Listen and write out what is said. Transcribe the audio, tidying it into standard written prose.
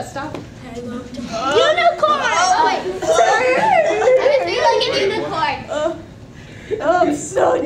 Stop. I love to unicorn! Oh, wait. I was feeling like a unicorn. Oh, I'm so